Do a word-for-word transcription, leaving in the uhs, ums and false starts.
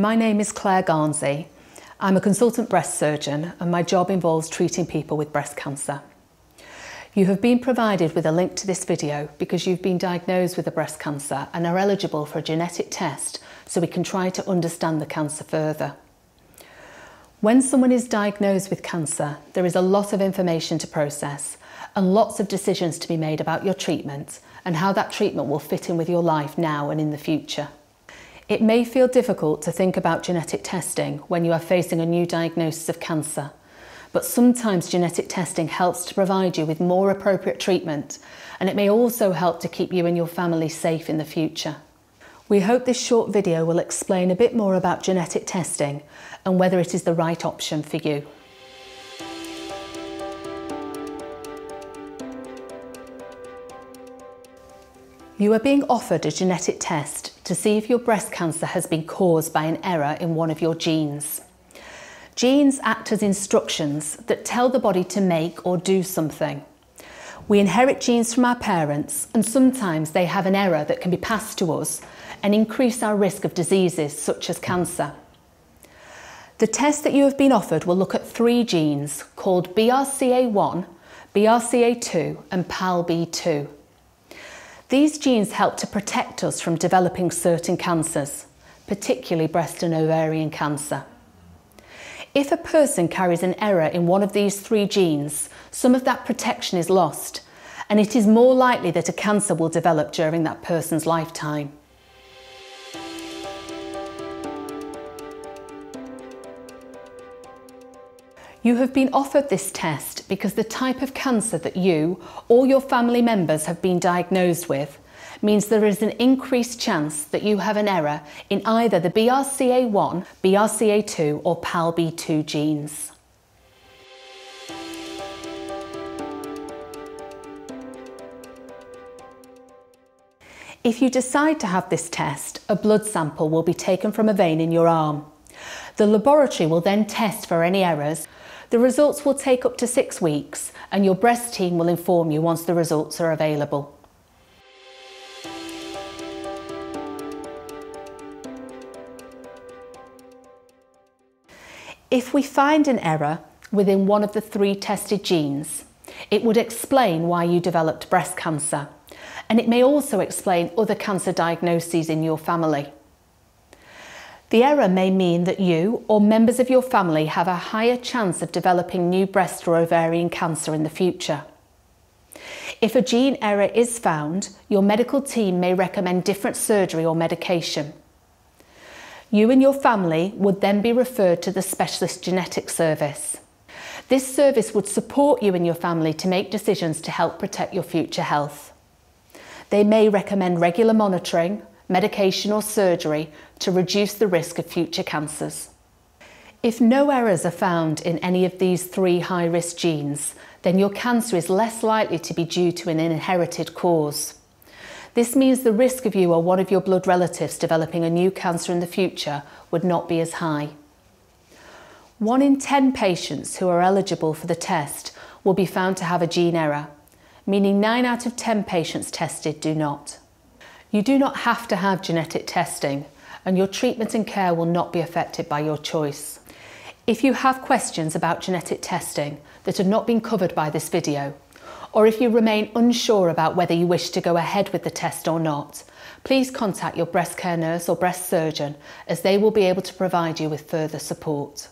My name is Claire Garnsey. I'm a consultant breast surgeon and my job involves treating people with breast cancer. You have been provided with a link to this video because you've been diagnosed with a breast cancer and are eligible for a genetic test so we can try to understand the cancer further. When someone is diagnosed with cancer, there is a lot of information to process and lots of decisions to be made about your treatment and how that treatment will fit in with your life now and in the future. It may feel difficult to think about genetic testing when you are facing a new diagnosis of cancer, but sometimes genetic testing helps to provide you with more appropriate treatment, and it may also help to keep you and your family safe in the future. We hope this short video will explain a bit more about genetic testing and whether it is the right option for you. You are being offered a genetic test to see if your breast cancer has been caused by an error in one of your genes. Genes act as instructions that tell the body to make or do something. We inherit genes from our parents, and sometimes they have an error that can be passed to us and increase our risk of diseases such as cancer. The test that you have been offered will look at three genes called B R C A one, B R C A two and P A L B two. These genes help to protect us from developing certain cancers, particularly breast and ovarian cancer. If a person carries an error in one of these three genes, some of that protection is lost, and it is more likely that a cancer will develop during that person's lifetime. You have been offered this test because the type of cancer that you or your family members have been diagnosed with means there is an increased chance that you have an error in either the B R C A one, B R C A two or P A L B two genes. If you decide to have this test, a blood sample will be taken from a vein in your arm. The laboratory will then test for any errors. The results will take up to six weeks, and your breast team will inform you once the results are available. If we find an error within one of the three tested genes, it would explain why you developed breast cancer, and it may also explain other cancer diagnoses in your family. The error may mean that you or members of your family have a higher chance of developing new breast or ovarian cancer in the future. If a gene error is found, your medical team may recommend different surgery or medication. You and your family would then be referred to the specialist genetic service. This service would support you and your family to make decisions to help protect your future health. They may recommend regular monitoring, medication or surgery to reduce the risk of future cancers. If no errors are found in any of these three high-risk genes, then your cancer is less likely to be due to an inherited cause. This means the risk of you or one of your blood relatives developing a new cancer in the future would not be as high. One in ten patients who are eligible for the test will be found to have a gene error, meaning nine out of ten patients tested do not. You do not have to have genetic testing, and your treatment and care will not be affected by your choice. If you have questions about genetic testing that have not been covered by this video, or if you remain unsure about whether you wish to go ahead with the test or not, please contact your breast care nurse or breast surgeon, as they will be able to provide you with further support.